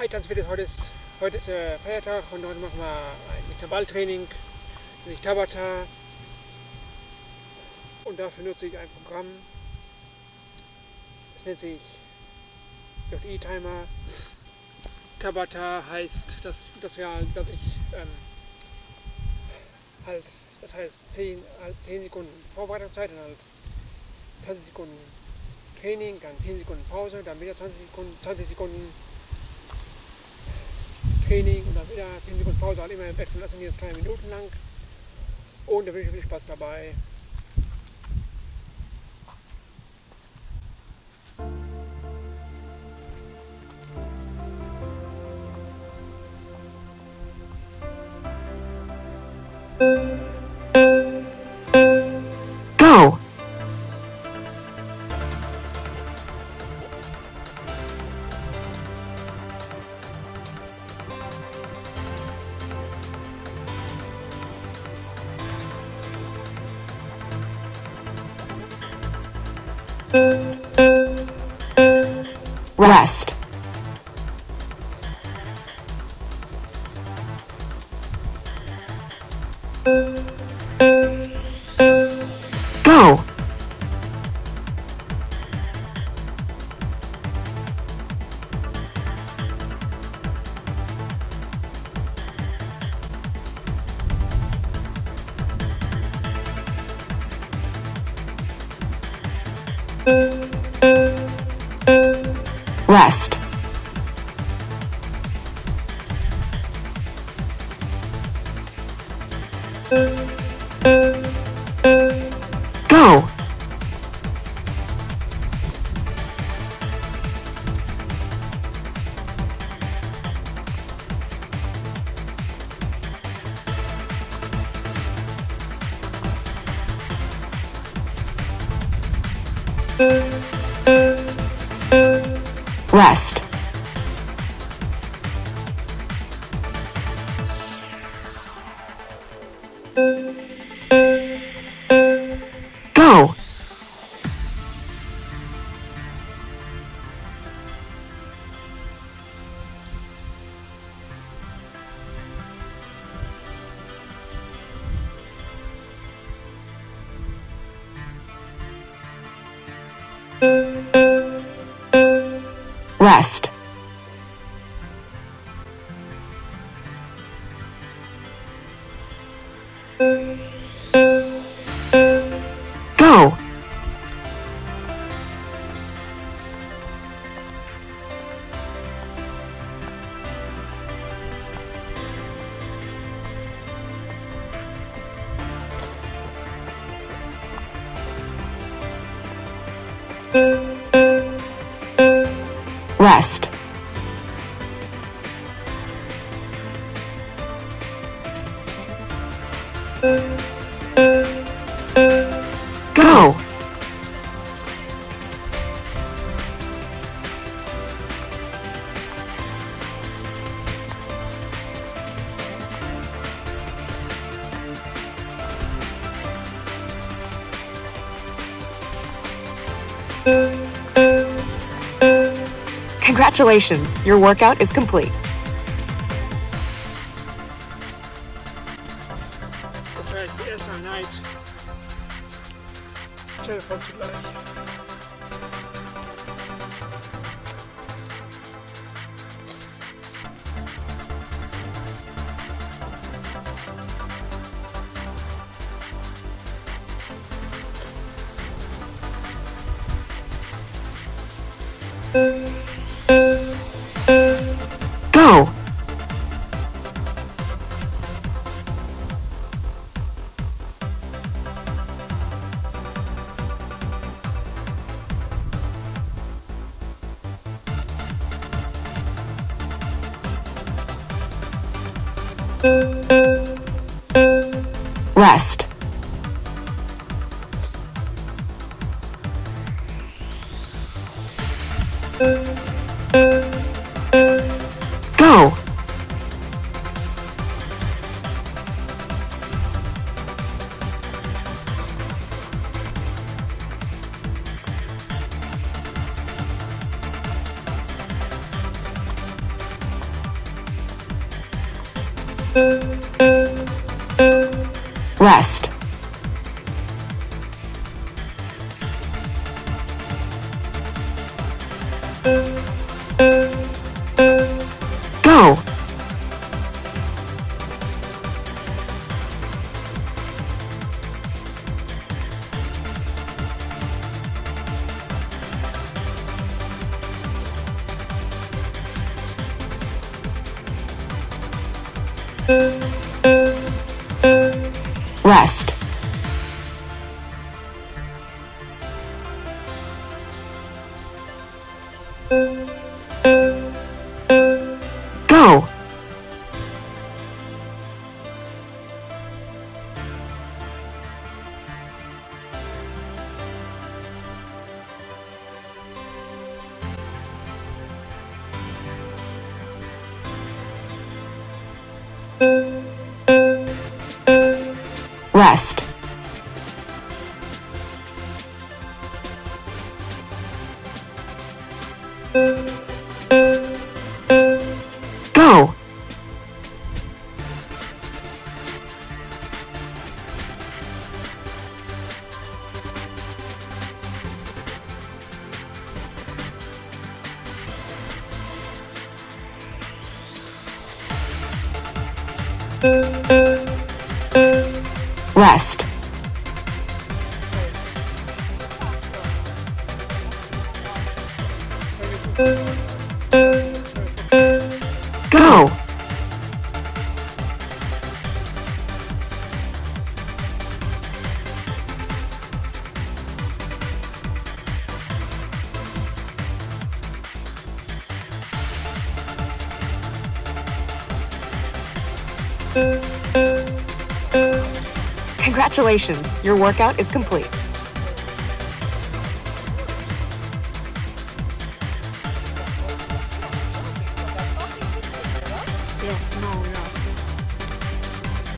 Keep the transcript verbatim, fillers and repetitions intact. Hi, Tanzfitness, heute ist, heute ist äh, Feiertag und heute machen wir ein Intervalltraining mit Tabata. Und dafür nutze ich ein Programm, das nennt sich J Y-Timer. Tabata heißt, dass, dass, wir, dass ich ähm, halt, das heißt zehn, zehn Sekunden Vorbereitungszeit, dann halt zwanzig Sekunden Training, dann zehn Sekunden Pause, dann wieder zwanzig Sekunden, zwanzig Sekunden Training und dann wieder zehn Sekunden Pause, halt immer im Wechsel, das sind jetzt drei Minuten lang. Und da wünsche ich viel Spaß dabei. Rest. Go. Rest. Go. Rest. Go. Rest. Go. Rest. Go. Congratulations, your workout is complete. Das war jetzt die erste Einheit. Telefon zugleich. Go. Rest. Go. Rest. Go. Rest. Go. Rest. Go. Rest. Go. Congratulations, your workout is complete.